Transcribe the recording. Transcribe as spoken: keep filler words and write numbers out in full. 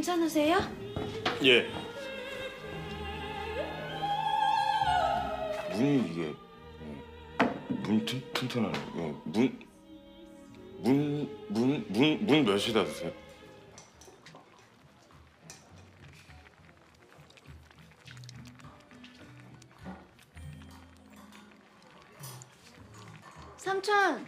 괜찮으세요? 예. 문이 이게 문 튼, 튼튼하네. 문, 문, 문, 문, 문 몇 시에 닫으세요? 삼촌,